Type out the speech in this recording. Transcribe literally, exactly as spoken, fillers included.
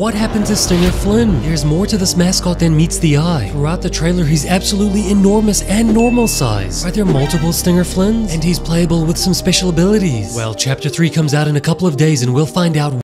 What happened to Stinger Flynn? There's more to this mascot than meets the eye. Throughout the trailer, he's absolutely enormous and normal size. Are there multiple Stinger Flynns? And he's playable with some special abilities. Well, Chapter three comes out in a couple of days and we'll find out